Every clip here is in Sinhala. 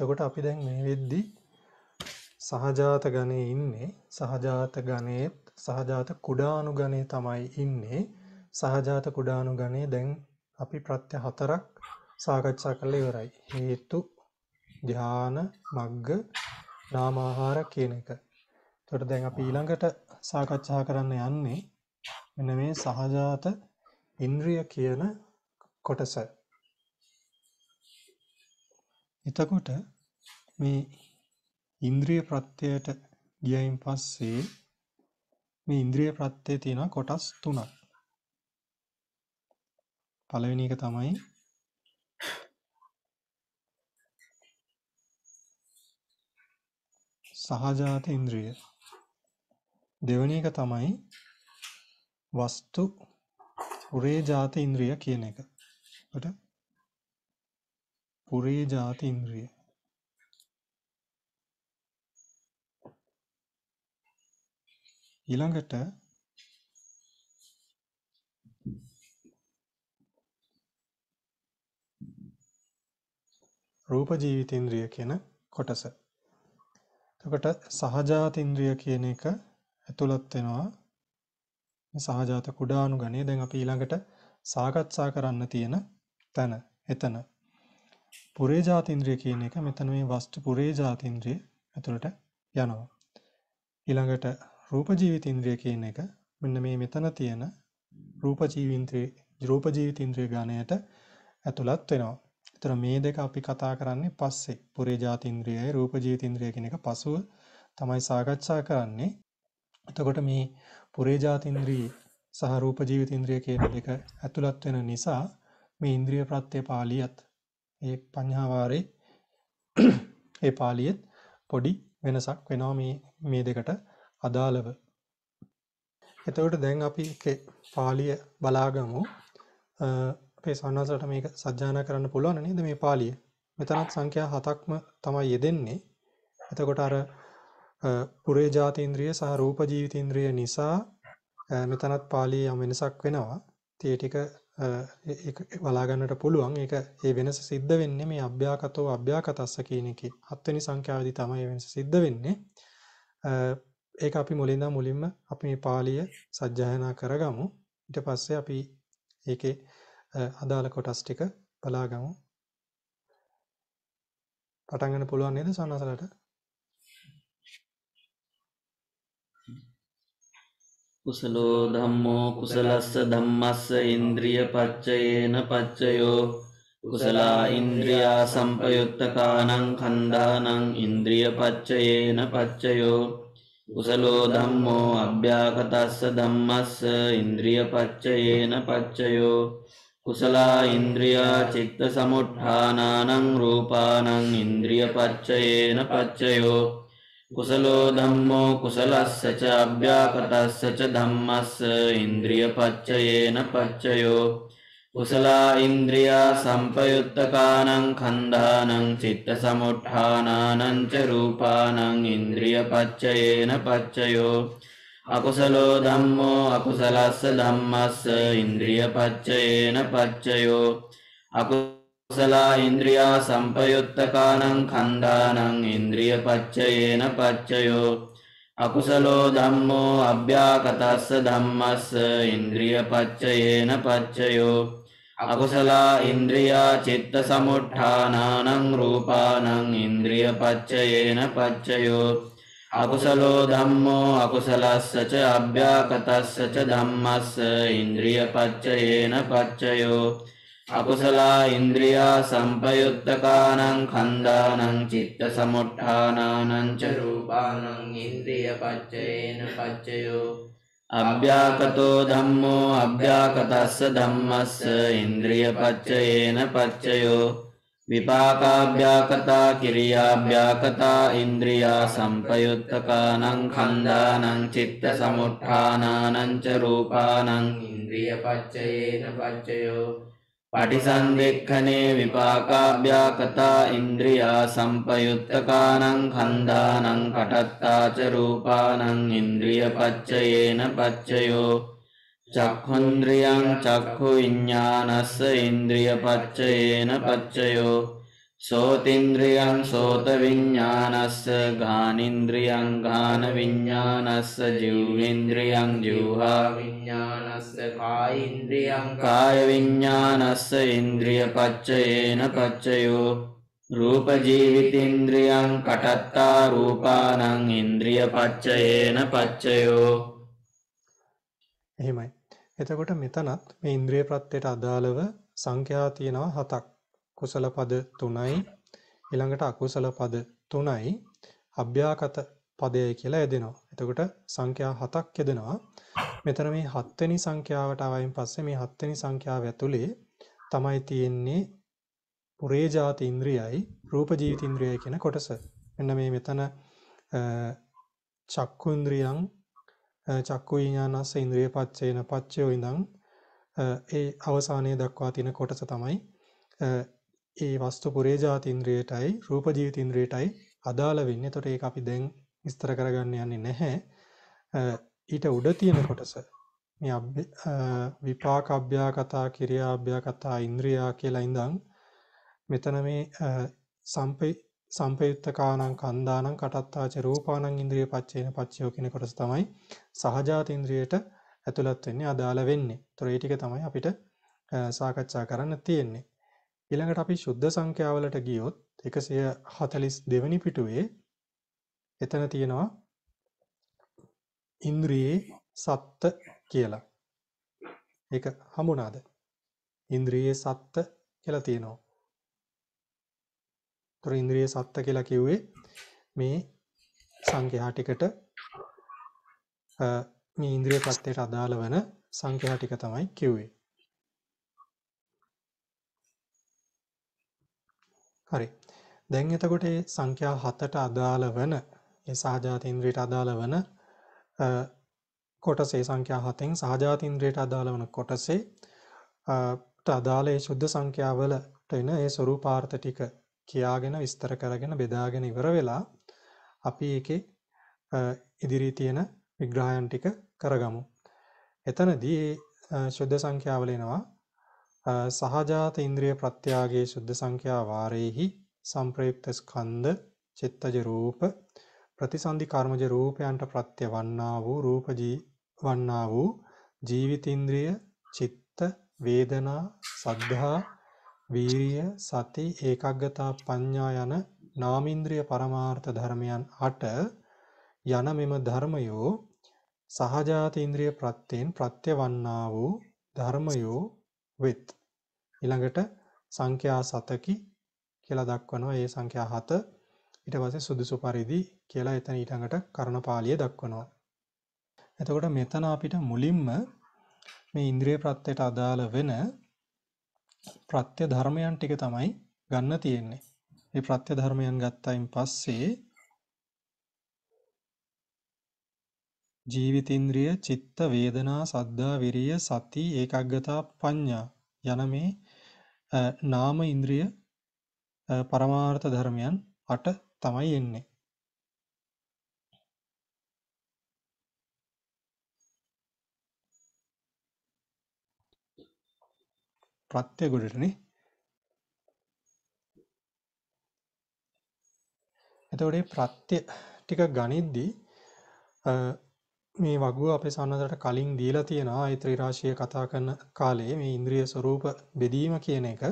එතකොට අපි දැන් මේ වෙද්දී සහජාත ගණයේ ඉන්නේ. සහජාත ගණයේත් සහජාත කුඩාණු ගණයේ තමයි ඉන්නේ. සහජාත කුඩාණු ගණයේ දැන් අපි ප්‍රත්‍ය හතරක් සාකච්ඡා කරලා ඉවරයි. හේතු, ධ්‍යාන, මග්ග, නාමාහාර කියන එක. එතකොට දැන් අපි ඊළඟට සාකච්ඡා කරන්න යන්නේ මෙන්න මේ සහජාත ඉන්ද්‍රිය කියන කොටස. එතකොට මේ ඉන්ද්‍රිය ප්‍රත්‍යයට ගියයින් පස්සේ මේ ඉන්ද්‍රිය ප්‍රත්‍යයේ තියෙන කොටස් තුනක්. පළවෙනි එක තමයි සහජාත ඉන්ද්‍රිය. දෙවෙනි එක තමයි වස්තු පුරේජාත ඉන්ද්‍රිය කියන එක. එතකොට පුරේජාත ඉන්ද්‍රිය. ඊළඟට රූප ජීවිත ඉන්ද්‍රිය කියන කොටස. එතකොට සහජාත ඉන්ද්‍රිය කියන එක ඇතුළත් වෙනවා මේ සහජාත කුඩාණු ගණය. දැන් අපි ඊළඟට සාකච්ඡා කරන්න තියෙන තැන එතන. පුරේජාත ඉන්ද්‍රිය කියන එක මෙතන මේ වස්තු පුරේජාත ඉන්ද්‍රිය ඇතුළට යනවා. ඊළඟට රූප ජීවිත ඉන්ද්‍රිය කියන එක මෙන්න මේ මෙතන තියෙන රූප ජීවිත ඉන්ද්‍රිය ගණයට ඇතුළත් වෙනවා. ඒතර මේ දෙක අපි කතා කරන්නේ පස්සේ. පුරේජාත ඉන්ද්‍රියයි රූප ජීවිත ඉන්ද්‍රිය කියන එක පසුව තමයි සාකච්ඡා කරන්නේ. එතකොට මේ පුරේජාත ඉන්ද්‍රිය සහ රූප ජීවිත ඉන්ද්‍රිය කියන දෙක ඇතුළත් වෙන නිසා මේ ඉන්ද්‍රිය ප්‍රත්‍ය පාළියත් ඒ පඤ්ඤා වාරේ ඒ පාළියෙත් පොඩි වෙනසක් වෙනවා මේ දෙකට අදාළව. එතකොට දැන් අපි පාළිය බලාගමු. අපේ සානසලට මේක සජ්ජායනා කරන්න පුළුවන් නේද මේ පාළිය? මෙතනත් සංඛ්‍යා 7ක්ම තමයි යෙදෙන්නේ. එතකොට අර පුරේජාත ඉන්ද්‍රිය සහ රූප ජීවිත ඉන්ද්‍රිය නිසා මෙතනත් පාළිය යම් වෙනසක් වෙනවා. ඒ ටික ඒක බලා ගන්නට පුළුවන්. ඒක ඒ වෙනස සිද්ධ වෙන්නේ මේ අභ්‍යාකතෝ අභ්‍යාකතස්ස කියන එකේ 7 වෙනි සංඛ්‍යාවේදී තමයි වෙනස සිද්ධ වෙන්නේ. ඒක අපි මුලින්ම අපි මේ පාළිය සජ්ජායනා කරගමු. ඊට පස්සේ අපි ඒකේ අදාළ කොටස් ටික බලාගමු. පටන් ගන්න පුළුවන් නේද සන්නසලට? කුසලෝ ධම්මෝ කුසලස්ස ධම්මස්ස ඉන්ද්‍රිය පච්චයේන පච්චයෝ කුසලා ඉන්ද්‍රියා සම්පයුක්තකානං ඛණ්ඩානං ඉන්ද්‍රිය පච්චයේන පච්චයෝ කුසලෝ ධම්මෝ අභ්‍යාකතස්ස ධම්මස්ස ඉන්ද්‍රිය පච්චයේන පච්චයෝ කුසලා ඉන්ද්‍රියා චිත්ත සමුට්ඨානානං රූපානං ඉන්ද්‍රිය පච්චයේන පච්චයෝ කුසලෝ ධම්මෝ කුසලස්ස ච අභ්‍යාකතස්ස ච ධම්මස්ස ඉන්ද්‍රිය පච්චයේන පච්චයෝ කුසලා ඉන්ද්‍රියා සම්පයුත්තකානං ඛණ්ඩානං චිත්ත සමුට්ඨානානං ච රූපානං ඉන්ද්‍රිය පච්චයේන පච්චයෝ අකුසලෝ ධම්මෝ අකුසලස්ස ධම්මස්ස ඉන්ද්‍රිය පච්චයේන පච්චයෝ අකුසලා ඉන්ද්‍රියා සම්පයුත්තකානං ඛණ්ඩානං ඉන්ද්‍රිය පච්චයේන පච්චයෝ අකුසලෝ ධම්මෝ අභ්‍යාකතස්ස ධම්මස්ස ඉන්ද්‍රිය පච්චයේන පච්චයෝ අකුසලා ඉන්ද්‍රියා චිත්ත සමුට්ඨානානං රූපානං ඉන්ද්‍රිය පච්චයේන පච්චයෝ අකුසලෝ ධම්මෝ අකුසලස්ස ච අභ්‍යාකතස්ස ච ධම්මස්ස ඉන්ද්‍රිය පච්චයේන පච්චයෝ අකුසලා ඉන්ද්‍රියා සම්පයුත්තකානං ඛණ්ඩානං චිත්ත සමුට්ඨානානං ච රූපානං ඉන්ද්‍රිය පච්චයේන පච්චයෝ අභ්‍යාකතෝ ධම්මෝ අභ්‍යාකතස්ස ධම්මස්ස ඉන්ද්‍රිය පච්චයේන පච්චයෝ විපාකාභ්‍යාකතා කිරියාභ්‍යාකතා ඉන්ද්‍රියා සම්පයුත්තකානං ඛණ්ඩානං චිත්ත සමුට්ඨානානං ච රූපානං ඉන්ද්‍රිය පච්චයේන පච්චයෝ පටිසන්දෙක්ඛනේ විපාකාභ්‍යාකතා ඉන්ද්‍රියා සම්පයුත්තකානං ඛණ්ඩානං කටත්තා ච රූපානං ඉන්ද්‍රිය පච්චයේන පච්චයෝ චක්ඛුන්ද්‍රියං චක්ඛු විඤ්ඤානස්ස ඉන්ද්‍රිය පච්චයේන පච්චයෝ Sotindriyam sotaviññānasya ghanindriyam ghanaviññānasya jivindriyam jivhaviññānasya kāyindriyam kāyaviññānasya indriya paccayena paccayo rūpajīvitindriyam katattā rūpānaṁ indriya paccayena paccayo. එහෙමයි. එතකොට මෙතනත් මේ ඉන්ද්‍රිය ප්‍රත්‍යයට අදාළව සංඛ්‍යා තියෙනවා 7ක්. කුසල පද 3යි ඊළඟට අකුසල පද 3යි අභ්‍යාකත පදයයි කියලා යදෙනවා. එතකොට සංඛ්‍යා 7ක් යදෙනවා. මෙතන මේ 7 වෙනි සංඛ්‍යාවට ආවයින් පස්සේ මේ 7 වෙනි සංඛ්‍යාව ඇතුලේ තමයි තියෙන්නේ පුරේජාත ඉන්ද්‍රියයි රූප ජීවිත ඉන්ද්‍රියයි කියන කොටස. මෙන්න මේ මෙතන චක්කුන්ද්‍රියං චක්කු විඤ්ඤාණස්ස ඉන්ද්‍රිය පච්චේන පච්චයෝ ඉඳන් ඒ අවසානයේ දක්වා තියෙන කොටස තමයි ඒ වස්තු පුරේජාත ඉන්ද්‍රියටයි රූප ජීවිත ඉන්ද්‍රියටයි අදාළ වෙන්නේ. ඒතකොට ඒක අපි දැන් විස්තර කරගන්න යන්නේ නැහැ. ඊට උඩ තියෙන කොටස මේ විපාක අභ්‍යාකතා ක්‍රියා අභ්‍යාකතා ඉන්ද්‍රියා කියලා ඉඳන් මෙතන මේ සම්පයුත්තකානං කන්දානං කටත්තාච රූපානං ඉන්ද්‍රිය පච්චේන පච්චයෝ කියන කොටස තමයි සහජාත ඉන්ද්‍රියට ඇතුළත් වෙන්නේ අදාළ වෙන්නේ. ඒතකොට ඒ ටික තමයි අපිට සාකච්ඡා කරන්න තියෙන්නේ. ඊළඟට අපි සුද්ධ සංඛ්‍යාවලට ගියොත් 142 වෙනි පිටුවේ එතන තියෙනවා ඉන්ද්‍රියේ සත්ත කියලා. ඒක හමුණාද? ඉන්ද්‍රියේ සත්ත කියලා තියෙනවා. ඒතර ඉන්ද්‍රියේ සත්ත කියලා කිව්වේ මේ සංඛ්‍යා ටිකට මේ ඉන්ද්‍රිය ප්‍රත්‍යයට අදාළ වෙන සංඛ්‍යා ටික තමයි කිව්වේ. හරි. දැන් එතකොට මේ සංඛ්‍යා 7ට අදාළ වෙන මේ සහජාත ඉන්ද්‍රියට අදාළ වෙන කොටසේ සංඛ්‍යා 7න් සහජාත ඉන්ද්‍රියට අදාළ වෙන කොටසේ අදාළ ඒ සුද්ධ සංඛ්‍යාවලට එන ඒ ස්වરૂපාර්ථ ටික කියාගෙන විස්තර කරගෙන බෙදාගෙන ඉවර වෙලා අපි ඒකේ ඉදිරි තියෙන විග්‍රහයන් ටික කරගමු. එතනදී මේ සුද්ධ සංඛ්‍යාවල එනවා සහජාත ඉන්ද්‍රිය ප්‍රත්‍යාගයේ සුද්ධ සංඛ්‍යා වාරේහි සම්ප්‍රයුක්ත ස්කන්ධ චිත්තජ රූප ප්‍රතිසන්දි කර්මජ රූපයන්ට ප්‍රත්‍ය වන්නා වූ රූපජී වන්නා වූ ජීවිත ඉන්ද්‍රිය චිත්ත වේදනා සද්ධා වීරිය සති ඒකග්ගතා පඤ්ඤා යන නාමේන්ද්‍රිය පරමාර්ථ ධර්මයන් 8 යන මෙම ධර්මයෝ සහජාත ඉන්ද්‍රිය ප්‍රත්‍යෙන් ප්‍රත්‍ය වන්නා වූ ධර්මයෝ වෙත්. ඊළඟට සංඛ්‍යා 7කි කියලා දක්වනවා. ඒ සංඛ්‍යා 7 ඊට පස්සේ සුදුසු පරිදි කියලා එතන ඊටඟට කරණපාළිය දක්වනවා. එතකොට මෙතන අපිට මුලින්ම මේ ඉන්ද්‍රිය ප්‍රත්‍යයට අදාළ වෙන ප්‍රත්‍ය ධර්මයන් ටික තමයි ගන්න තියෙන්නේ. මේ ප්‍රත්‍ය ධර්මයන් ගත්තායින් පස්සේ ජීවිත ඉන්ද්‍රිය චිත්ත වේදනා සද්ධා විරිය සති ඒකග්ගතා පඤ්ඤා යන මේ නාම ඉන්ද්‍රිය පරමාර්ථ ධර්මයන් 8 තමයි එන්නේ. ප්‍රත්‍ය ගොඩටනේ. එතකොට මේ ප්‍රත්‍ය ටික ගණිද්දී මේ වගුව අපේ සම්මතයට කලින් දීලා තියෙනවා. ඒ ත්‍රිරාශිය කතා කරන කාලේ මේ ඉන්ද්‍රිය ස්වરૂප බෙදීම කියන එක.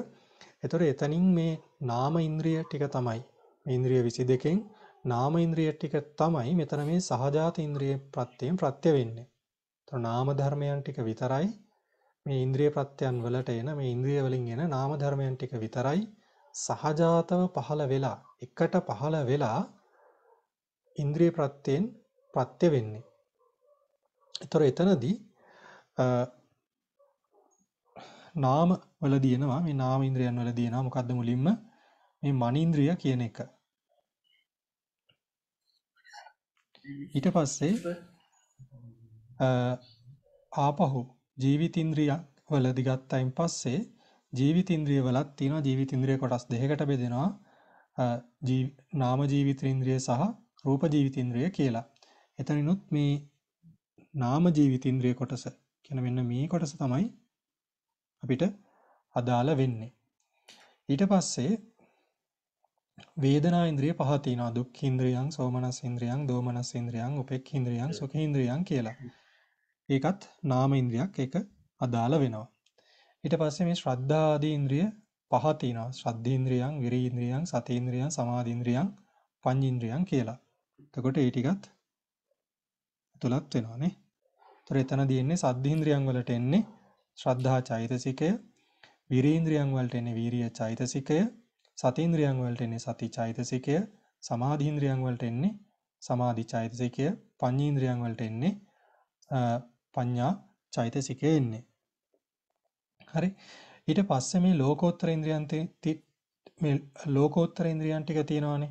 ඒතර එතනින් මේ නාම ඉන්ද්‍රිය ටික තමයි මේ ඉන්ද්‍රිය 22කින් නාම ඉන්ද්‍රිය ටික තමයි මෙතන මේ සහජාත ඉන්ද්‍රිය ප්‍රත්‍යයෙන් ප්‍රත්‍ය වෙන්නේ. ඒතර නාම ධර්මයන් ටික විතරයි මේ ඉන්ද්‍රිය ප්‍රත්‍යයන් වලට එන මේ ඉන්ද්‍රිය වලින් එන නාම ධර්මයන් ටික විතරයි සහජාතව පහළ වෙලා එකට පහළ වෙලා ඉන්ද්‍රිය ප්‍රත්‍යයෙන් ප්‍රත්‍ය වෙන්නේ. ඒතර එතනදී නාම වලදී එනවා මේ නාම ඉන්ද්‍රියන් වලදී එනවා මොකද්ද මුලින්ම මේ මනීන්ද්‍රිය කියන එක. ඊට පස්සේ ආපහු ජීවිත ඉන්ද්‍රිය වලදී ගත්තයින් පස්සේ ජීවිත ඉන්ද්‍රිය වලත් තියෙනවා ජීවිත ඉන්ද්‍රිය කොටස් දෙකකට බෙදෙනවා නාම ජීවිත ඉන්ද්‍රිය සහ රූප ජීවිත ඉන්ද්‍රිය කියලා. එතනිනුත් මේ නාම ජීවිත ඉන්ද්‍රිය කොටස කියන මෙන්න මේ කොටස තමයි අපිට අදාළ වෙන්නේ. ඊට පස්සේ Vedana indriya පහ තියෙනවා. දුක්ඛ ඉන්ද්‍රියං, සෝමනස් ඉන්ද්‍රියං, දෝමනස් ඉන්ද්‍රියං, උපේක්ඛ ඉන්ද්‍රියං, සුඛ ඉන්ද්‍රියං කියලා. ඒකත් නාම ඉන්ද්‍රියක් ඒක අදාළ වෙනවා. ඊට පස්සේ මේ ශ්‍රද්ධා ආදී ඉන්ද්‍රිය පහ තියෙනවා. ශ්‍රද්ධා ඉන්ද්‍රියං, විරි ඉන්ද්‍රියං, සති ඉන්ද්‍රියං, සමාධි ඉන්ද්‍රියං, පඤ්ච ඉන්ද්‍රියං කියලා. එතකොට ඒ ටිකත් තුලත් වෙනවානේ. ඒතර එතනදී එන්නේ සද්ධා ඉන්ද්‍රියං වලට එන්නේ ශ්‍රද්ධා චෛතසිකය, විරි ඉන්ද්‍රියං වලට එන්නේ විරිය චෛතසිකය, සති ඉන්ද්‍රියං වලට එන්නේ සති චෛතසිකය, සමාධි ඉන්ද්‍රියං වලට එන්නේ සමාධි චෛතසිකය, පඤ්ඤා ඉන්ද්‍රියං වලට එන්නේ පඤ්ඤා චෛතසිකය එන්නේ. හරි. ඊට පස්සේ මේ ලෝකෝත්තර ඉන්ද්‍රියන් මේ ලෝකෝත්තර ඉන්ද්‍රියන් ටික තියෙනවානේ.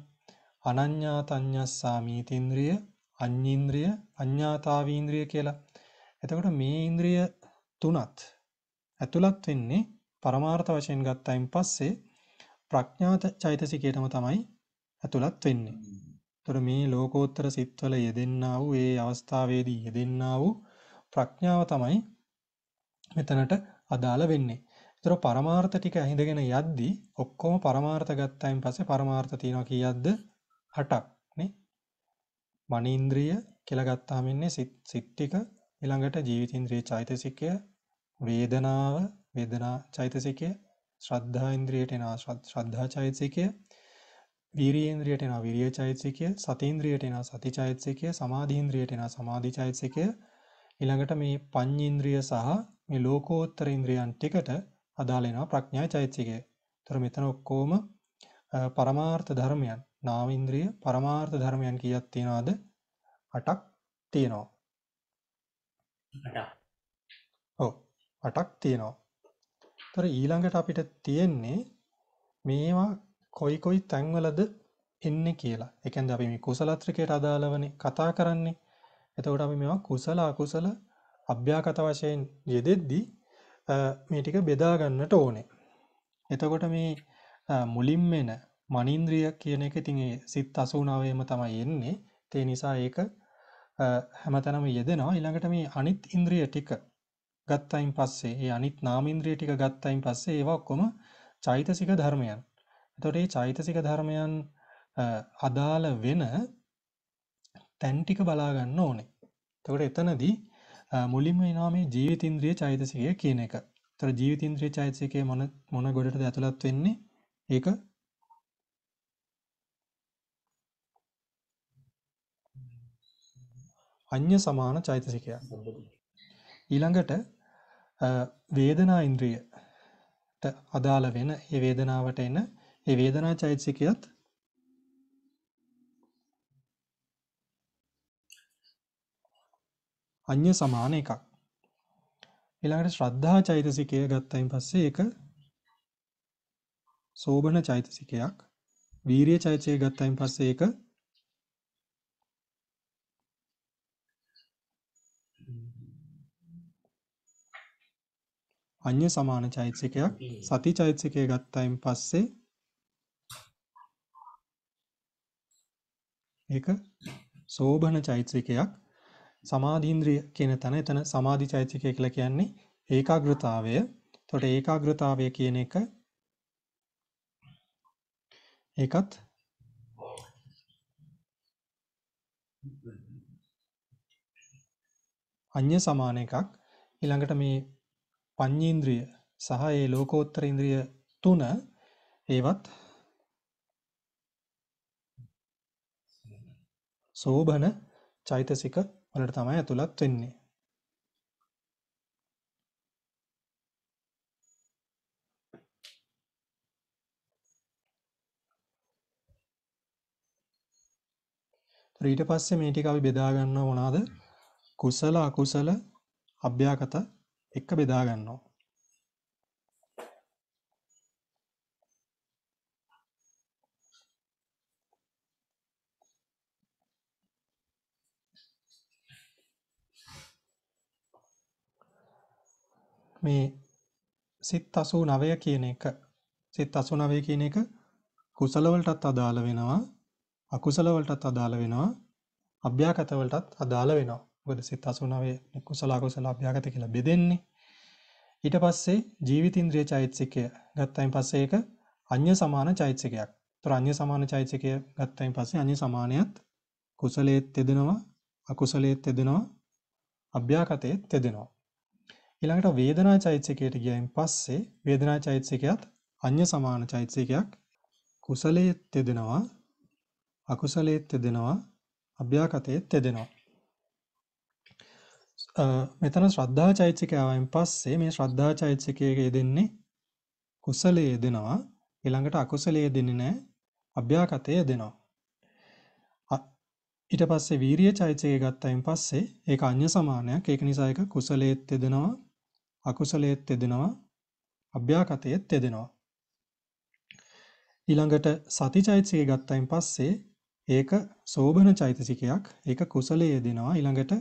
අනඤ්ඤා තඤ්ඤස්සාමීති ඉන්ද්‍රිය, අඤ්ඤින්ද්‍රිය, අඤ්ඤාතාවී ඉන්ද්‍රිය කියලා. එතකොට මේ ඉන්ද්‍රිය තුනත් ඇතුළත් වෙන්නේ පරමාර්ථ වශයෙන් ගත්තයින් පස්සේ ප්‍රඥාත චෛතසිකයටම තමයි ඇතුළත් වෙන්නේ. ඒතර මේ ලෝකෝත්තර සිත්වල යෙදෙන්නා වූ ඒ අවස්ථාවේදී යෙදෙන්නා වූ ප්‍රඥාව තමයි මෙතනට අදාළ වෙන්නේ. ඒතර පරමාර්ථ ටික ඇහිඳගෙන යද්දී ඔක්කොම පරමාර්ථ ගත්තයින් පස්සේ පරමාර්ථ තියනවා කීයක්ද? 8ක් නේ. මනීන්ද්‍රිය කියලා ගත්තාම ඉන්නේ සිත් ටික, ඊළඟට ජීවිතේන්ද්‍රිය චෛතසිකය, වේදනාව, වේදනා චෛතසිකය, ශ්‍රද්ධා ඉන්ද්‍රියට එනවා ශ්‍රද්ධා චෛතසිකය, විරිය ඉන්ද්‍රියට එනවා විරිය චෛතසිකය, සති ඉන්ද්‍රියට එනවා සති චෛතසිකය, සමාධි ඉන්ද්‍රියට එනවා සමාධි චෛතසිකය, ඊළඟට මේ පඤ්ඤ ඉන්ද්‍රිය සහ මේ ලෝකෝත්තර ඉන්ද්‍රියන් ටිකට අදාළ වෙනවා ප්‍රඥා චෛතසිකය. ඒතර මෙතන ඔක්කොම පරමාර්ථ ධර්මයන්, නාම ඉන්ද්‍රිය පරමාර්ථ ධර්මයන් කීයක් තියනවාද? 8ක් තියෙනවා. 8ක්. ඔව්. 8ක් තියෙනවා. ඒතර ඊළඟට අපිට තියෙන්නේ මේවා කොයි තැන්වලද එන්නේ කියලා. ඒ කියන්නේ අපි මේ කුසල ත්‍රිකයට අදාළවනේ කතා කරන්නේ. එතකොට අපි මේවා කුසල අකුසල අභ්‍යාගත වශයෙන් යෙදෙද්දී මේ ටික බෙදා ගන්නට ඕනේ. එතකොට මේ මුලින්ම එන මනීන්ද්‍රිය කියන එක ඉතින් ඒ සිත් 89ම තමයි එන්නේ. ඒ නිසා ඒක හැමතැනම යෙදෙනවා. ඊළඟට මේ අනිත් ඉන්ද්‍රිය ටික ගත්තයින් පස්සේ ඒ අනිත් නාම ඉන්ද්‍රිය ටික ගත්තයින් පස්සේ ඒවා ඔක්කොම චෛතසික ධර්මයන්. එතකොට මේ චෛතසික ධර්මයන් අදාළ වෙන තැන් ටික බලා ගන්න ඕනේ. එතකොට එතනදී මුලින්ම එනවා මේ ජීවිතේන්ද්‍රිය චෛතසිකය කියන එක. එතකොට ජීවිතේන්ද්‍රිය චෛතසිකයේ මොන ගොඩටද ඇතුළත් වෙන්නේ? ඒක අඤ්ඤ සමාන චෛතසිකය. ඊළඟට වේදනා ඉන්ද්‍රියට අදාළ වෙන ඒ වේදනාවට එන ඒ වේදනා චෛතසිකයත් අඤ්ඤ සමාන එකක්. ඊළඟට ශ්‍රද්ධා චෛතසිකය ගත්තයින් පස්සේ ඒක සෝබන චෛතසිකයක්. වීරිය චෛතසිකය ගත්තයින් පස්සේ ඒක අඤ්ඤ සමාන චෛතසිකයක්. සති චෛතසිකය ගත්තයින් පස්සේ ඒක සෝබන චෛතසිකයක්. සමාධි ඉන්ද්‍රිය කියන තැන එතන සමාධි චෛතසිකය කියලා කියන්නේ ඒකාග්‍රතාවය. එතකොට ඒකාග්‍රතාවය කියන එක ඒකත් අඤ්ඤ සමාන එකක්. ඊළඟට මේ පඤ්ඤේන්ද්‍රිය සහ ඒ ලෝකෝත්තර ඉන්ද්‍රිය තුන ඒවත් සෝබන චෛතසික වලට තමයි ඇතුළත් වෙන්නේ. ඊට පස්සේ මේ ටික අපි බෙදා ගන්නව මොනවාද? කුසල අකුසල අභ්‍යාගත එක බෙදා ගන්නවා. මේ සිත් 89 කියන එක කුසල වලටත් අදාළ වෙනවා, අකුසල වලටත් අදාළ වෙනවා, අභ්‍යාගත වලටත් අදාළ වෙනවා. මොකද සිත් 89 කුසල අකුසල අභ්‍යාගත කියලා බෙදෙන්නේ. ඊට පස්සේ ජීවිතේන්ද්‍රිය චෛතසිකය ගත්තයින් පස්සේ ඒක අඤ්ඤ සමාන චෛතසිකයක්. තොර අඤ්ඤ සමාන චෛතසිකය ගත්තයින් පස්සේ අඤ්ඤ සමානයත් කුසලයේත් තෙදෙනවා අකුසලයේත් තෙදෙනවා අභ්‍යාකතයේත් තෙදෙනවා. ඊළඟට වේදනා චෛතසිකයට ගියයින් පස්සේ වේදනා චෛතසිකයත් අඤ්ඤ සමාන චෛතසිකයක් කුසලයේත් තෙදෙනවා අකුසලයේත් තෙදෙනවා අභ්‍යාකතයේත් තෙදෙනවා. මෙතන ශ්‍රද්ධා චෛතසිකය ආවයින් පස්සේ මේ ශ්‍රද්ධා චෛතසිකයේ යෙදෙන්නේ කුසලයේ යෙදෙනවා ඊළඟට අකුසලයේ යෙදෙන්නේ නැහැ අභ්‍යාකතයේ යෙදෙනවා. ඊට පස්සේ වීරිය චෛතසිකය ගත්තයින් පස්සේ ඒක අඤ්ඤ සමානයක්. ඒක නිසා ඒක කුසලයේත් යෙදෙනවා අකුසලයේත් යෙදෙනවා අභ්‍යාකතයේත් යෙදෙනවා. ඊළඟට සති චෛතසිකය ගත්තයින් පස්සේ ඒක සෝබන චෛතසිකයක්. ඒක කුසලයේ යෙදෙනවා ඊළඟට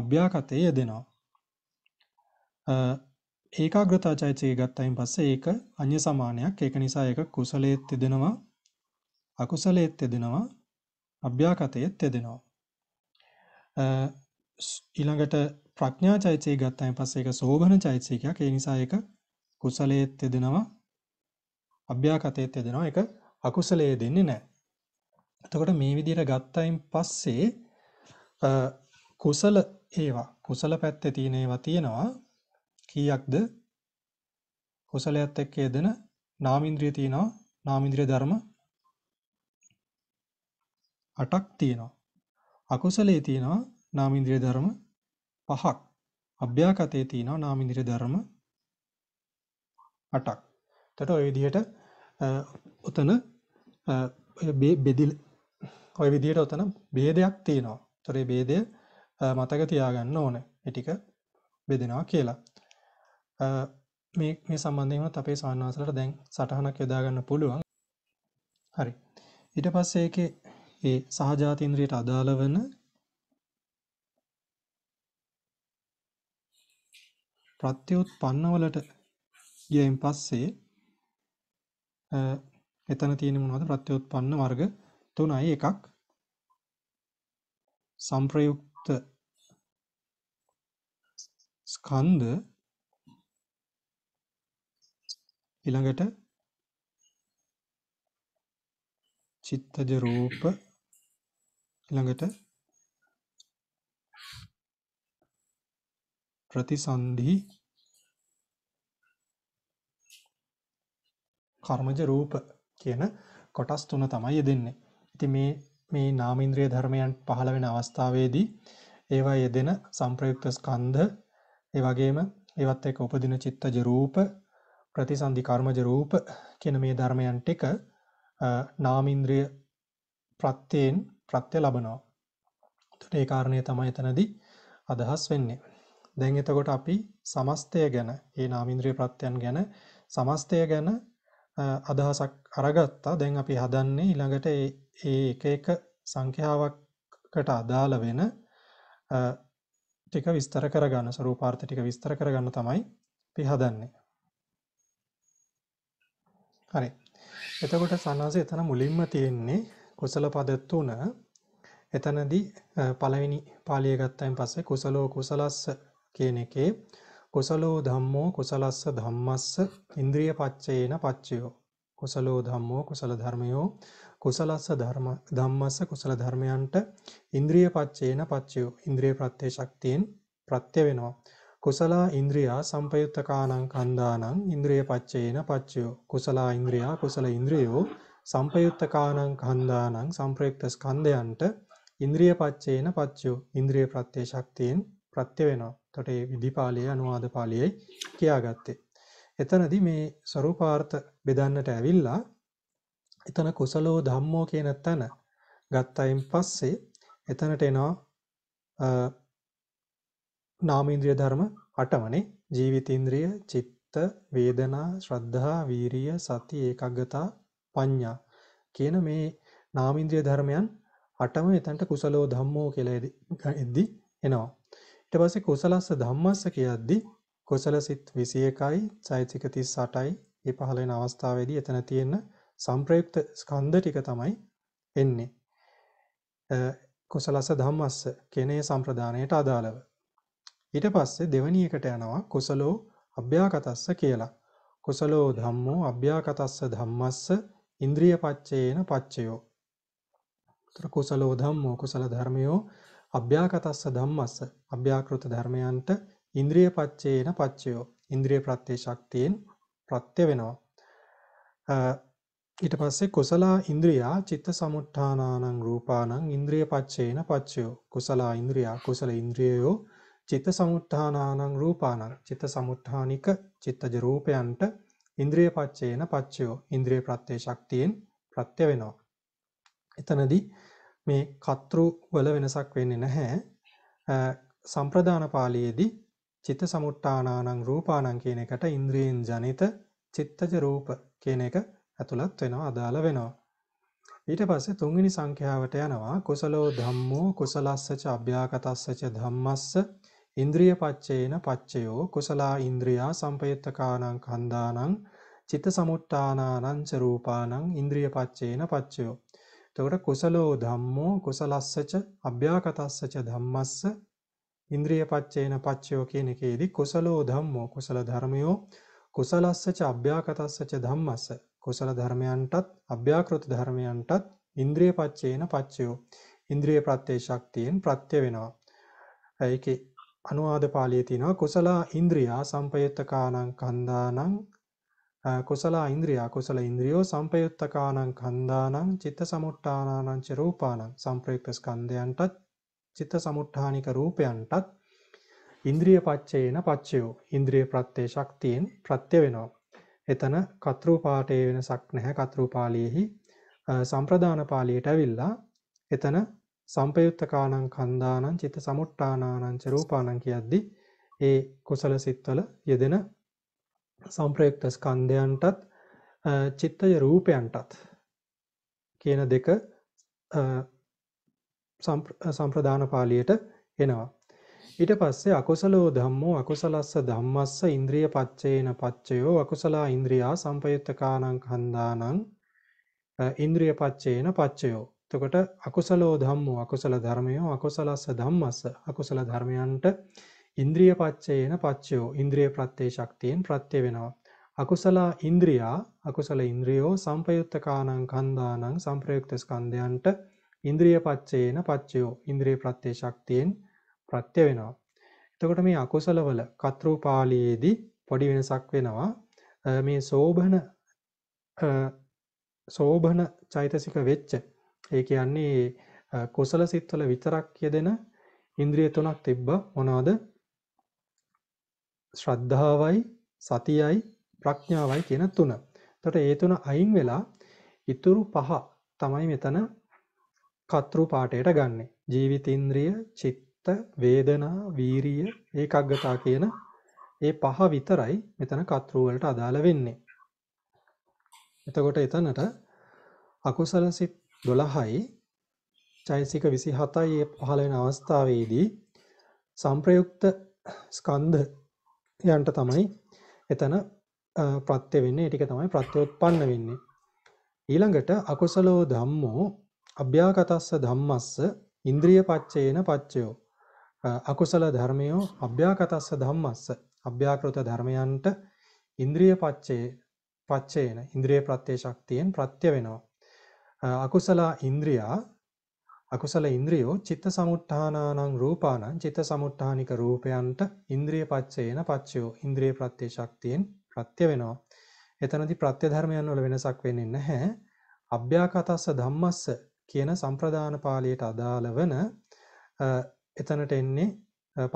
අභ්‍යාකතයේ යෙදෙනවා. ඒකාග්‍රතා චෛතසිකය ගත්තයින් පස්සේ ඒක අඤ්ඤ සමානයක්. ඒක නිසා ඒක කුසලයේත් යෙදෙනවා අකුසලයේත් යෙදෙනවා අභ්‍යාකතයේත් යෙදෙනවා. ඊළඟට ප්‍රඥා චෛතසිකය ගත්තයින් පස්සේ ඒක සෝබන චෛතසිකයක්. ඒ නිසා ඒක කුසලයේත් යෙදෙනවා අභ්‍යාකතයේත් යෙදෙනවා. ඒක අකුසලයේ යෙදෙන්නේ නැහැ. එතකොට මේ විදිහට ගත්තයින් පස්සේ කුසල ඒවා කුසල පැත්තේ තියෙන ඒවා තියෙනවා කීයක්ද? කුසලයත් එක්ක යෙදෙන නාමින්ද්‍රිය තියෙනවා. නාමින්ද්‍රිය ධර්ම 8ක් තියෙනවා. අකුසලයේ තියෙනවා නාමින්ද්‍රිය ධර්ම 5ක්. අභ්‍යාකතයේ තියෙනවා නාමින්ද්‍රිය ධර්ම 8ක්. එතකොට ওই විදිහට උතන භේදයක් තියෙනවා. ඒතර මේ භේදය මතක තියාගන්න ඕනේ. මේ ටික බෙදෙනවා කියලා. මේ සම්බන්ධයෙන් උනත් අපේ සාමාන්‍යසලට දැන් සටහනක් යොදා ගන්න පුළුවන්. හරි. ඊට පස්සේ ඒකේ ඒ සහජාතීන්ද්‍රියට අදාළ වෙන ප්‍රත්‍යুৎපන්න වලට ගියයින් පස්සේ එතන තියෙන මොනවද? ප්‍රත්‍යুৎපන්න වර්ග 3යි එකක් සම්ප්‍රයුක්ත ස්කන්ධ ඊළඟට චිත්තජ රූප ඊළඟට ප්‍රතිසන්ධි කර්මජ රූප කියන කොටස් 3 තමයි යෙදෙන්නේ. ඉතින් මේ නාමේන්ද්‍රිය ධර්මයන් පහළ වෙන අවස්ථාවේදී ඒවා යෙදෙන සංප්‍රයුක්ත ස්කන්ධ ඒ වගේම ඒවත් එක්ක උපදින චිත්තජ රූප ප්‍රතිසන්දි කර්මජ රූප කියන මේ ධර්මයන් ටික නාමේන්ද්‍රිය ප්‍රත්‍යයෙන් ප්‍රත්‍ය ලබනවා. එතකොට ඒ කාරණය තමයි එතනදී අදහස් වෙන්නේ. දැන් එතකොට අපි සමස්තය ගැන මේ නාමේන්ද්‍රිය ප්‍රත්‍යයන් ගැන සමස්තය ගැන අදහසක් අරගත්තා. දැන් අපි හදන්නේ ඊළඟට ඒ එක එක සංඛ්‍යාවකට අදාළ වෙන ටික විස්තර කරගන්න ස්වરૂපාර්ථ ටික විස්තර කරගන්න තමයි අපි හදන්නේ. හරි. එතකොට සානස එතන මුලින්ම තියෙන්නේ කුසල පද 3. එතනදී පළවෙනි පාළිය ගත්තයින් පස්සේ කුසලෝ කුසලස්ස කියන එකේ කුසලෝ ධම්මෝ කුසලස්ස ධම්මස්ස ඉන්ද්‍රිය පච්චේන පච්චයෝ. කුසලෝ ධම්මෝ කුසල ධර්මයෝ කුසලස්ස ධර්ම ධම්මස්ස කුසල ධර්මයන්ට ඉන්ද්‍රිය පච්චේන පච්චයෝ ඉන්ද්‍රිය ප්‍රත්‍ය ශක්තියෙන් ප්‍රත්‍ය වෙනවා. කුසලා ඉන්ද්‍රියා සම්පයුත්තකානං කන්දානං ඉන්ද්‍රිය පච්චේන පච්චයෝ කුසලා ඉන්ද්‍රියා කුසල ඉන්ද්‍රියෝ සම්පයුත්තකානං කන්දානං සම්ප්‍රයුක්ත ස්කන්ධයන්ට ඉන්ද්‍රිය පච්චේන පච්චයෝ ඉන්ද්‍රිය ප්‍රත්‍ය ශක්තියෙන් ප්‍රත්‍ය වෙනවා. එතකොට මේ විදිපාළියේ අනුවාද පාළියයි කියාගත්තේ. එතනදී මේ ස්වરૂපාර්ථ බෙදන්නට ඇවිල්ලා එතන කුසලෝ ධම්මෝ කියන තැන ගත්තයින් පස්සේ එතනට එනවා නාමේන්ද්‍රිය ධර්ම 8වනේ. ජීවිතේන්ද්‍රිය, චිත්ත, වේදනා, ශ්‍රද්ධා, වීරිය, සති, ඒකාග්‍රතා, පඤ්ඤා කියන මේ නාමේන්ද්‍රිය ධර්මයන් 8ම එතනට කුසලෝ ධම්මෝ කියලා එද්දි එනවා. ඊට පස්සේ කුසලස්ස ධම්මස්ස කියද්දි කුසල සිත් 21යි, චෛතසික 38යි මේ පහළ වෙන අවස්ථාවේදී එතන තියෙන සම්ප්‍රයුක්ත ස්කන්ධ ටික තමයි එන්නේ කුසලස ධම්මස්ස කෙනේ සම්ප්‍රදානයට අදාළව. ඊට පස්සේ දෙවෙනි එකට යනවා කුසලෝ අභ්‍යාකතස්ස කියලා. කුසලෝ ධම්මෝ අභ්‍යාකතස්ස ධම්මස්ස ඉන්ද්‍රිය පච්චේන පච්චයෝ. තර කුසලෝ ධම්මෝ කුසල ධර්මයෝ අභ්‍යාකතස්ස ධම්මස්ස අභ්‍යාකෘත ධර්මයන්ට ඉන්ද්‍රිය පච්චේන පච්චයෝ ඉන්ද්‍රිය ප්‍රත්‍ය ශක්තියෙන් ප්‍රත්‍ය වෙනවා. ඊට පස්සේ කුසලා ඉන්ද්‍රියා චිත්ත සමුට්ඨානානං රූපානං ඉන්ද්‍රිය පච්චේන පච්චයෝ කුසලා ඉන්ද්‍රියා කුසල ඉන්ද්‍රියයෝ චිත්ත සමුට්ඨානානං රූපානං චිත්ත සමුට්ඨානික චිත්තජ රූපයන්ට ඉන්ද්‍රිය පච්චේන පච්චයෝ ඉන්ද්‍රිය ප්‍රත්‍ය ශක්තියෙන් ප්‍රත්‍ය වෙනවා. එතනදී මේ කතෘ වල වෙනසක් වෙන්නේ නැහැ. සම්ප්‍රදාන පාළියේදී චිත්ත සමුට්ඨානානං රූපානං කියන එකට ඉන්ද්‍රියෙන් ජනිත චිත්තජ රූප කියන එක ඇතුළත් වෙනවා, අදාළ වෙනවා. ඊට පස්සේ තුන්වෙනි සංඛ්‍යාවට යනවා. කුසලෝ ධම්මෝ කුසලස්සච අභ්‍යාකතස්සච ධම්මස්ස ඉන්ද්‍රිය පච්චේන පච්චයෝ කුසලා ඉන්ද්‍රියා සම්පයුත්තකානං කන්දානං චිත්ත සමුට්ඨානානං ච රූපානං ඉන්ද්‍රිය පච්චේන පච්චයෝ. එතකොට කුසලෝ ධම්මෝ කුසලස්සච අභ්‍යාකතස්සච ධම්මස්ස ඉන්ද්‍රිය පච්චේන පච්චයෝ කියන එකේදී කුසලෝ ධම්මෝ කුසල ධර්මයෝ කුසලස්සච අභ්‍යාකතස්සච ධම්මස්ස කුසල ධර්මයන්ටත් අභ්‍යාකෘත ධර්මයන්ටත් ඉන්ද්‍රිය පච්චේන පච්චයෝ ඉන්ද්‍රිය ප්‍රත්‍ය ශක්තියෙන් ප්‍රත්‍ය වෙනවා. ඒකේ අනුවාද පාළියේ තියෙනවා කුසලා ඉන්ද්‍රියා සම්පයුත්තකානං කන්දානං කුසලා ඉන්ද්‍රියා කුසල ඉන්ද්‍රියෝ සම්පයුත්තකානං කන්දානං චිත්ත සමුට්ඨානානං ච රූපානං සම්ප්‍රයුක්ත ස්කන්ධයන්ටත් චිත්ත සමුට්ඨානික රූපයන්ටත් ඉන්ද්‍රිය පච්චේන පච්චයෝ ඉන්ද්‍රිය ප්‍රත්‍ය ශක්තියෙන් ප්‍රත්‍ය වෙනවා. එතන කතෘ පාඨයේ වෙනසක් නැහැ. කතෘ පාළියේහි සම්ප්‍රදාන පාළියට ඇවිල්ලා එතන සම්පයුත්තකානං කන්දානං චිත්ත සමුට්ඨානානං ච රූපානං කියද්දී ඒ කුසල සිත්වල යෙදෙන සම්ප්‍රයුක්ත ස්කන්ධයන්ටත් චිත්තය රූපයන්ටත් කියන දෙක සම්ප්‍රදාන පාළියට එනවා. ඊට පස්සේ අකුසලෝ ධම්මෝ අකුසලස්ස ධම්මස්ස ඉන්ද්‍රිය පච්චේන පච්චයෝ අකුසලා ඉන්ද්‍රියා සම්පයුත්තකානං කන්දානං ඉන්ද්‍රිය පච්චේන පච්චයෝ. එතකොට අකුසලෝ ධම්මෝ අකුසල ධර්මයෝ අකුසලස්ස ධම්මස්ස අකුසල ධර්මයන්ට ඉන්ද්‍රිය පච්චේන පච්චයෝ ඉන්ද්‍රිය ප්‍රත්‍ය ශක්තියෙන් ප්‍රත්‍ය වෙනවා. අකුසලා ඉන්ද්‍රියා අකුසල ඉන්ද්‍රියෝ සම්පයුත්තකානං කන්දානං සම්ප්‍රයුක්ත ස්කන්ධයන්ට ඉන්ද්‍රිය පච්චේන පච්චයෝ ඉන්ද්‍රිය ප්‍රත්‍ය ශක්තියෙන් ප්‍රත්‍ය වෙනවා. එතකොට මේ අකුසලවල කතෘ පාළියේදී පොඩි වෙනසක් වෙනවා. මේ සෝභන චෛතසික වෙච්ච, ඒ කියන්නේ කුසල සිත්වල විතරක් යෙදෙන ඉන්ද්‍රිය තුනක් තිබ්බ. මොනවාද? ශ්‍රද්ධාවයි සතියයි ප්‍රඥාවයි කියන තුන. එතකොට ඒ තුන අයින් වෙලා ඉතුරු පහ තමයි මෙතන කතෘ පාඨයට ගන්නෙ. ජීවිතේන්ද්‍රිය, චිත්ත, වේදනා, වීරිය, ඒකග්ගතා කියන ඒ පහ විතරයි මෙතන කතෘ වලට අදාළ වෙන්නේ. එතකොට එතනට අකුසල සිත් 12යි චෛසික 27යි ඒ 15 වෙනි අවස්ථාවේදී සම්ප්‍රයුක්ත ස්කන්ධ යන්ට තමයි එතන ප්‍රත්‍ය වෙන්නේ. ටික තමයි ප්‍රත්‍යෝත්පන්න වෙන්නේ. ඊළඟට අකුසලෝ ධම්මෝ අභ්‍යාකතස්ස ධම්මස්ස ඉන්ද්‍රිය පච්චේන පච්චයෝ අකුසල ධර්මයෝ අභ්‍යාකතස්ස ධම්මස්ස අභ්‍යාකෘත ධර්මයන්ට ඉන්ද්‍රිය පච්චේන ඉන්ද්‍රිය ප්‍රත්‍ය ශක්තියෙන් ප්‍රත්‍ය වෙනවා. අකුසල ඉන්ද්‍රියෝ චිත්ත සමුට්ඨානානං රූපානං චිත්ත සමුට්ඨානික රූපයන්ට ඉන්ද්‍රිය පච්චේන පච්චයෝ ඉන්ද්‍රිය ප්‍රත්‍ය ශක්තියෙන් ප්‍රත්‍ය වෙනවා. එතනදී ප්‍රත්‍ය ධර්මයන් වල වෙනසක් වෙන්නේ නැහැ. අභ්‍යාකතස්ස ධම්මස්ස කියන සම්ප්‍රදාන පාළියට අදාළ වෙන එතනට එන්නේ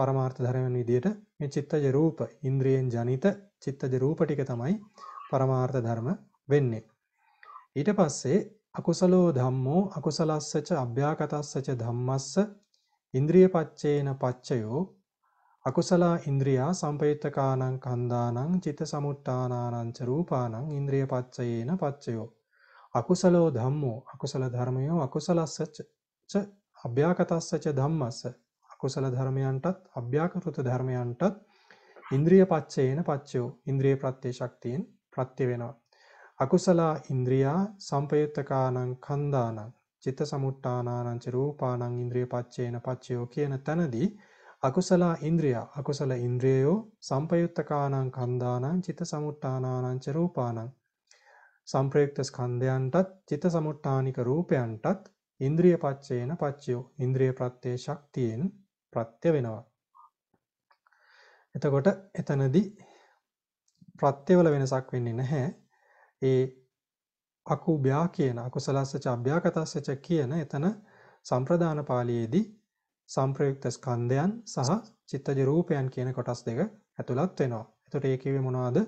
පරමාර්ථ ධර්මයන් විදියට මේ චිත්තජ රූප, ඉන්ද්‍රියෙන් ජනිත චිත්තජ රූප ටික තමයි පරමාර්ථ ධර්ම වෙන්නේ. ඊට පස්සේ අකුසලෝ ධම්මෝ අකුසලස්සච අභ්‍යාකතස්සච ධම්මස්ස ඉන්ද්‍රිය පච්චේන පච්චයෝ අකුසලා ඉන්ද්‍රියා සම්පයුත්තකානං කන්දානං චිත්ත සමුට්ඨානානං ච රූපානං ඉන්ද්‍රිය පච්චේන පච්චයෝ අකුසලෝ ධම්මෝ අකුසල ධර්මයෝ අකුසලස්සච අභ්‍යාකතස්සච ධම්මස්ස අකුසල ධර්මයන්ටත් අභ්‍යාකෘත ධර්මයන්ටත් ඉන්ද්‍රිය පච්චේන පච්චයෝ ඉන්ද්‍රිය ප්‍රත්‍ය ශක්තියෙන් ප්‍රත්‍ය වෙනවා. අකුසලා ඉන්ද්‍රියා සම්පයුත්තකානං කන්දානං චිත්ත සමුට්ඨානානං ච රූපානං ඉන්ද්‍රිය පච්චේන පච්චයෝ කියන තැනදී අකුසලා ඉන්ද්‍රියා අකුසල ඉන්ද්‍රියෝ සම්පයුත්තකානං කන්දානං චිත්ත සමුට්ඨානානං ච රූපානං සම්ප්‍රයුක්ත ස්කන්ධයන්ටත් චිත්ත සමුට්ඨානික රූපයන්ටත් ඉන්ද්‍රිය පච්චේන පච්චයෝ ඉන්ද්‍රිය ප්‍රත්‍ය ශක්තියෙන් ප්‍රත්‍ය වෙනවා. එතකොට එතනදී ප්‍රත්‍යවල වෙනසක් වෙන්නේ නැහැ. ඒ අකුභ්‍යා කියන අකුසලස්සච අභ්‍යාකතස්සච කියන එතන සම්ප්‍රදාන පාළියේදී සම්ප්‍රයුක්ත ස්කන්ධයන් සහ චිත්තජ රූපයන් කියන කොටස් දෙක ඇතුළත් වෙනවා. එතකොට ඒ කියවේ මොනවාද?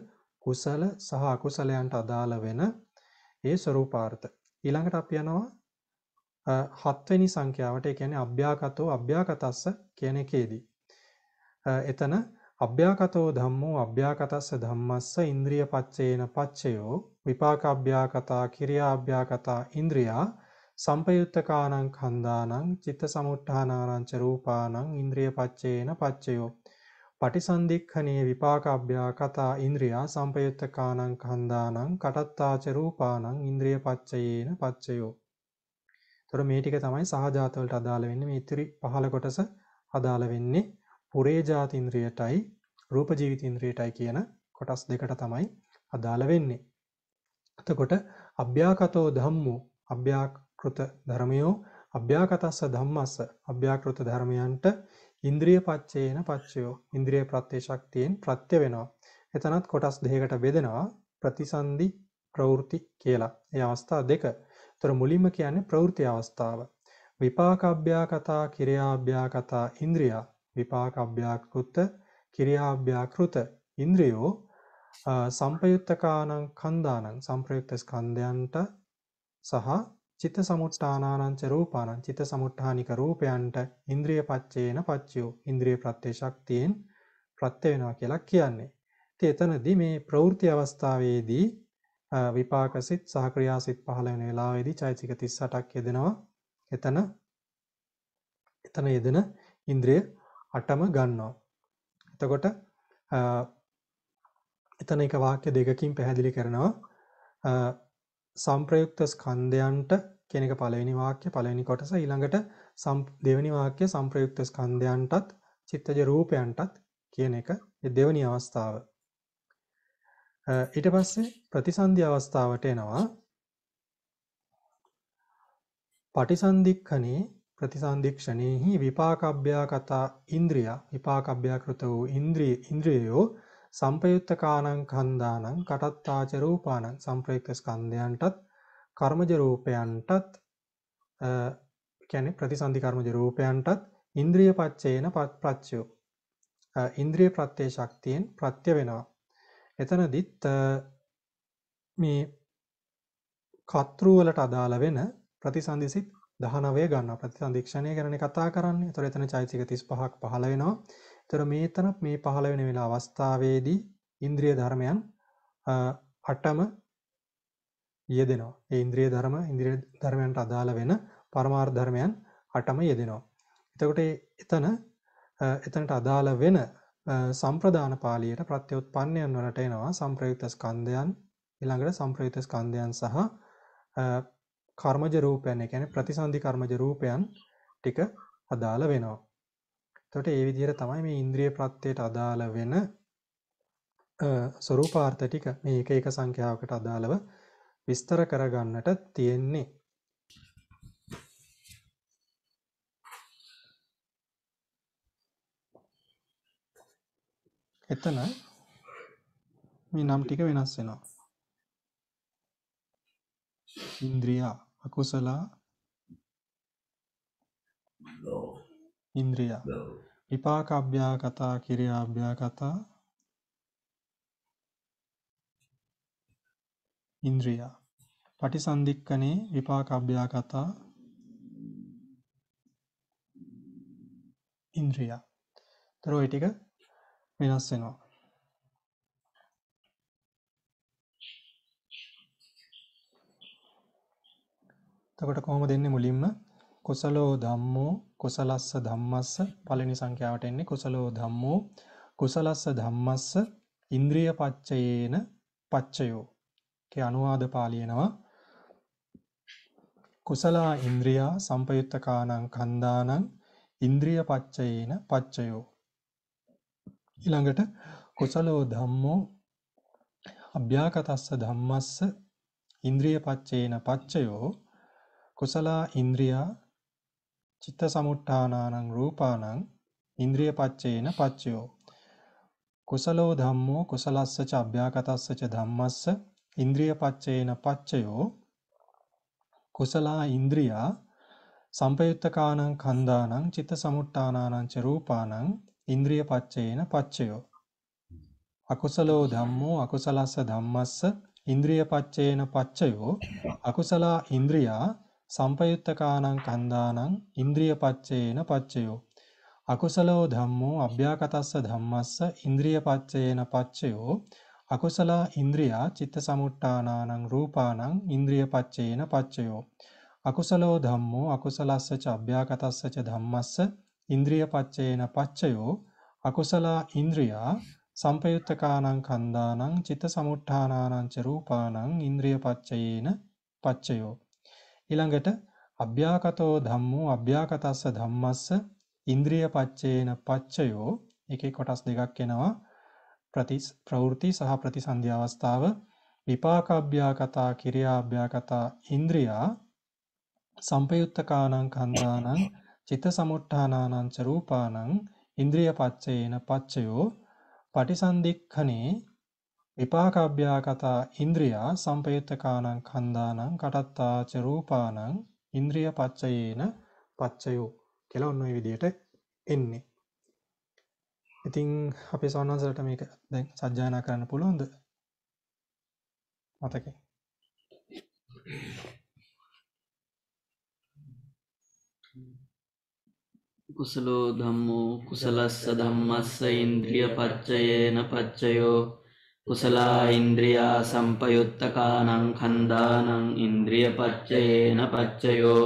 කුසල සහ අකුසලයන්ට අදාළ වෙන ඒ ස්වરૂපාර්ථ. ඊළඟට අපි යනවා හත්වෙනි සංඛ්‍යාවට. ඒ කියන්නේ අභ්‍යාකතෝ අභ්‍යාකතස්ස කියන එකේදී එතන අභ්‍යාකතෝ ධම්මෝ අභ්‍යාකතස්ස ධම්මස්ස ඉන්ද්‍රිය පච්චේන පච්චයෝ විපාක අභ්‍යාකතා කිරියා අභ්‍යාකතා ඉන්ද්‍රියා සම්පයුත්තකානං ඛණ්ඩානං චිත්ත සමුට්ඨානානං ච රූපානං ඉන්ද්‍රිය පච්චේන පච්චයෝ පටිසන්දික්ඛනේ විපාක අභ්‍යාකතා ඉන්ද්‍රියා සම්පයුත්තකානං ඛණ්ඩානං කටත්තා ච රූපානං ඉන්ද්‍රිය පච්චයේන පච්චයෝ. තොර මේ ටික තමයි සහජාත වලට අදාළ වෙන්නේ. මේ ඉතිරි පහළ කොටස අදාළ වෙන්නේ පුරේජාත ඉන්ද්‍රියටයි රූප ජීවිත ඉන්ද්‍රියටයි කියන කොටස් දෙකට තමයි අදාළ වෙන්නේ. එතකොට අභ්‍යාකතෝ ධම්මෝ අභ්‍යාකෘත ධර්මයෝ අභ්‍යාකතස්ස ධම්මස්ස අභ්‍යාකෘත ධර්මයන්ට ඉන්ද්‍රිය පච්චේන පච්චයෝ ඉන්ද්‍රිය ප්‍රත්‍ය ශක්තියෙන් ප්‍රත්‍ය වෙනවා. එතනත් කොටස් දෙකකට බෙදෙනවා ප්‍රතිසන්දි ප්‍රවෘත්ති කියලා. මේ අවස්ථා දෙක. තොර මුලින්ම කියන්නේ ප්‍රවෘත්ති අවස්ථාව. විපාක අභ්‍යාකතා කිරියා අභ්‍යාකතා ඉන්ද්‍රියා විපාක අභ්‍යාකෘත කිරියා අභ්‍යාකෘත ඉන්ද්‍රියෝ සම්පයුත්තකානං ඛණ්ඩානං සම්ප්‍රයුක්ත ස්කන්ධයන්ට සහ චිත්ත සමුට්ඨානානං ච රූපානං චිත්ත සමුට්ඨානික රූපයන්ට ඉන්ද්‍රිය පච්චේන පච්චයෝ ඉන්ද්‍රිය ප්‍රත්‍ය ශක්තියෙන් ප්‍රත්‍ය වෙනවා කියලා කියන්නේ. ඉතින් එතනදී මේ ප්‍රවෘත්ති අවස්ථාවේදී විපාකසිත සහ ක්‍රියාසිත පහළ වෙන වෙලාවේදී චෛතසික 38ක් යෙදෙනවා. එතන යෙදෙන ඉන්ද්‍රිය 8ම ගන්නවා. එතකොට එතන එක වාක්‍ය දෙකකින් පැහැදිලි කරනවා සම්ප්‍රයුක්ත ස්කන්ධයන්ට කියන එක පළවෙනි වාක්‍ය පළවෙනි කොටස. ඊළඟට දෙවෙනි වාක්‍ය සම්ප්‍රයුක්ත ස්කන්ධයන්ටත් චිත්තජ රූපයන්ටත් කියන එක දෙවෙනි අවස්ථාව. ඊට පස්සේ ප්‍රතිසන්දි අවස්ථාවට එනවා. පටිසන්දික්ඛනේ ප්‍රතිසන්දික්ෂණේහි විපාක අභ්‍යාකතා ඉන්ද්‍රියා විපාක අභ්‍යාකෘත වූ ඉන්ද්‍රියෝ සම්පයුත්තකානං ඛණ්ඩානං කටත්තාච රූපානං සම්ප්‍රයුක්ත ස්කන්ධයන්ටත් කර්මජ රූපයන්ටත් කියන්නේ ප්‍රතිසන්දි කර්මජ රූපයන්ටත් ඉන්ද්‍රිය පච්චේන පච්චයෝ ඉන්ද්‍රිය ප්‍රත්‍ය ශක්තියෙන් ප්‍රත්‍ය වෙනවා. එතනදිත් මේ කතෘ වලට අදාළ වෙන ප්‍රතිසන්දිසිත 19 ගන්නවා. ප්‍රතිසන්දික්ෂණය ගැන කතා කරන්නේ. ඒතර එතන චෛතසික 35ක් පහළ වෙනවා. ඒතර මේ පහළ වෙන වෙලාව අවස්ථාවේදී ඉන්ද්‍රිය ධර්මයන් 8ම යෙදෙනවා. ඒ ඉන්ද්‍රිය ධර්මයන්ට අදාළ වෙන පරමාර්ථ ධර්මයන් 8ම යෙදෙනවා. එතකොට එතනට අදාළ වෙන සම්ප්‍රදාන පාළියට ප්‍රත්‍යඋත්පන්නයන් වලට එනවා සම්ප්‍රයුක්ත ස්කන්ධයන් ඊළඟට සම්ප්‍රයුක්ත ස්කන්ධයන් සහ කර්මජ රූපයන් ඒ කියන්නේ ප්‍රතිසන්දි කර්මජ රූපයන් ටික අදාළ වෙනවා. එතකොට මේ විදිහට තමයි මේ ඉන්ද්‍රිය ප්‍රත්‍යයට අදාළ වෙන ස්වરૂපාර්ථ ටික මේ එක එක සංඛ්‍යාවකට අදාළව විස්තර කරගන්නට තියෙන්නේ. එතන මේ නම් ටික වෙනස් වෙනවා. ඉන්ද්‍රියා අකුසල ඉන්ද්‍රියා විපාක අභ්‍යාකතා කිරියා අභ්‍යාකතා ඉන්ද්‍රියා පටිසන්දික්කනේ විපාක අභ්‍යාකතා ඉන්ද්‍රියා තරෝ ඒ ටික වෙනස් වෙනවා. එතකොට කොහොමද එන්නේ? මුලින්ම කුසලෝ ධම්මෝ කුසලස්ස ධම්මස්ස පළවෙනි සංඛ්‍යාවට එන්නේ. කුසලෝ ධම්මෝ කුසලස්ස ධම්මස්ස ඉන්ද්‍රිය පච්චයේන පච්චයෝ. ඒකේ අනුවාද පාළියනවා කුසලා ඉන්ද්‍රියා සම්පයුත්තකානං ඛණ්ඩානං ඉන්ද්‍රිය පච්චයේන පච්චයෝ. ඊළඟට කුසලෝ ධම්මෝ අභ්‍යාකතස්ස ධම්මස්ස ඉන්ද්‍රිය පච්චේන පච්චයෝ කුසලා ඉන්ද්‍රියා චිත්ත සමුට්ඨානානං රූපානං ඉන්ද්‍රිය පච්චේන පච්චයෝ කුසලෝ ධම්මෝ කුසලස්ස ච අභ්‍යාකතස්ස ච ධම්මස්ස ඉන්ද්‍රිය පච්චේන පච්චයෝ කුසලා ඉන්ද්‍රියා සම්පයුත්තකානං කන්දානං චිත්ත සමුට්ඨානානං ච රූපානං ඉන්ද්‍රිය පච්චේන පච්චයෝ අකුසලෝ ධම්මෝ අකුසලස්ස ධම්මස්ස ඉන්ද්‍රිය පච්චේන පච්චයෝ අකුසලා ඉන්ද්‍රියා සම්පයුත්තකානං කන්දානං ඉන්ද්‍රිය පච්චේන පච්චයෝ අකුසලෝ ධම්මෝ අභ්‍යාකතස්ස ධම්මස්ස ඉන්ද්‍රිය පච්චේන පච්චයෝ අකුසලා ඉන්ද්‍රියා චිත්ත සමුට්ඨානානං රූපානං ඉන්ද්‍රිය පච්චේන පච්චයෝ අකුසලෝ ධම්මෝ අකුසලස්ස ච අභ්‍යාකතස්ස ච ධම්මස්ස ඉන්ද්‍රිය පච්චේන පච්චයෝ අකුසලා ඉන්ද්‍රියා සම්පයුත්තකානං කන්දානං චිත්ත සමුට්ඨානානං ච රූපානං ඉන්ද්‍රිය පච්චයේන පච්චයෝ ඊළඟට අභ්‍යාකතෝ ධම්මෝ අභ්‍යාකතස්ස ධම්මස්ස ඉන්ද්‍රිය පච්චේන පච්චයෝ එකේ කොටස් දෙකක් එනවා ප්‍රවෘත්ති සහ ප්‍රතිසන්ධි අවස්ථාව විපාක අභ්‍යාකතා ක්‍රියා අභ්‍යාකතා ඉන්ද්‍රියා සම්පයුත්තකානං කන්දානං චිත්ත සමුට්ඨානානං ච රූපානං ඉන්ද්‍රිය පච්චේන පච්චයෝ පටිසන්ධික්ඛනේ විපාක අභ්‍යාකතා ඉන්ද්‍රියා සම්පයුත්තකානං කන්දානං කටත්තා ච රූපානං ඉන්ද්‍රිය පච්චයේන පච්චයෝ කියලා ඔන්න ඔය විදිහට එන්නේ. ඉතින් අපේ සෝනන්සලට මේක දැන් සජ්ජායනා කරන්න පුළුවන්ද? මතකයි. කුසලෝ ධම්මෝ කුසලස්ස ධම්මස්ස ඉන්ද්‍රිය පච්චයේන පච්චයෝ කුසලා ඉන්ද්‍රියා සම්පයුත්තකානං කන්දානං ඉන්ද්‍රිය පච්චයේන පච්චයෝ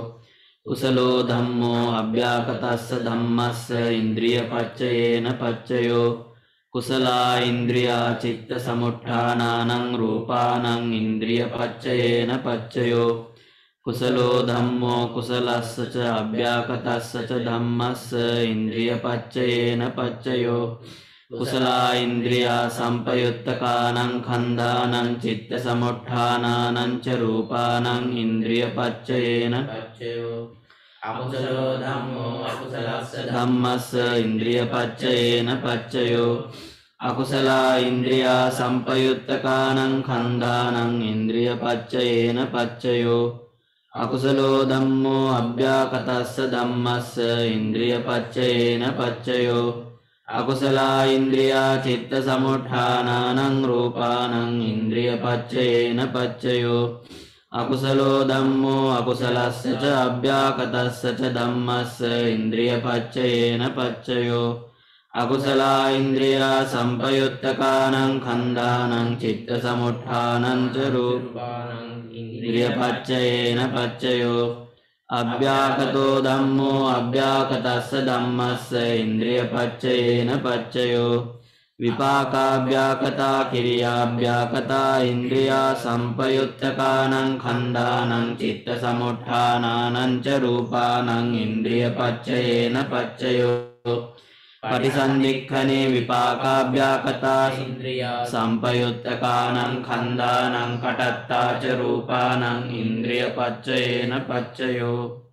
කුසලෝ ධම්මෝ අභ්‍යාකතස්ස ධම්මස්ස ඉන්ද්‍රිය පච්චයේන පච්චයෝ කුසලා ඉන්ද්‍රියා චිත්ත සමුට්ඨානානං රූපානං ඉන්ද්‍රිය පච්චයේන පච්චයෝ කුසලෝ ධම්මෝ කුසලස්ස ච අභ්‍යාකතස්ස ච ධම්මස්ස ඉන්ද්‍රිය පච්චයේන පච්චයෝ කුසලා ඉන්ද්‍රියා සම්පයුත්තකානං කන්දානං චිත්ත සමුට්ඨානානං ච රූපානං ඉන්ද්‍රිය පච්චයේන පච්චයෝ අකුසලෝ ධම්මෝ අකුසලස්ස ධම්මස්ස ඉන්ද්‍රිය පච්චයේන පච්චයෝ අකුසලා ඉන්ද්‍රියා සම්පයුත්තකානං කන්දානං ඉන්ද්‍රිය පච්චයේන පච්චයෝ අකුසලෝ ධම්මෝ අභ්‍යාකතස්ස ධම්මස්ස ඉන්ද්‍රිය පච්චයේන පච්චයෝ අකුසලා ඉන්ද්‍රියා චිත්ත සමුට්ඨානානං රූපානං ඉන්ද්‍රිය පච්චයේන පච්චයෝ අකුසලෝ ධම්මෝ අකුසලස්ස ච අභ්‍යාකතස්ස ච ධම්මස්ස ඉන්ද්‍රිය පච්චයේන පච්චයෝ අකුසලා ඉන්ද්‍රියා සම්පයුත්තකානං කන්දානං චිත්ත සමුට්ඨානං ච රූපානං ඉන්ද්‍රිය පච්චයේන පච්චයෝ අභ්‍යාකතෝ ධම්මෝ අභ්‍යාකතස්ස ධම්මස්ස ඉන්ද්‍රිය පච්චයේන පච්චයෝ විපාකාභ්‍යාකතා කිරියාභ්‍යාකතා ඉන්ද්‍රියා සම්පයුත්තකානං කන්දානං චිත්ත සමුට්ඨානානං ච රූපානං ඉන්ද්‍රිය පච්චයේන පච්චයෝ පටිසන්ධික්ඛනේ විපාකාභ්‍යාකතා ඉන්ද්‍රියා සම්පයුත්තකානං කන්දානං කටත්තා ච රූපානං ඉන්ද්‍රිය පච්චයේන පච්චයෝ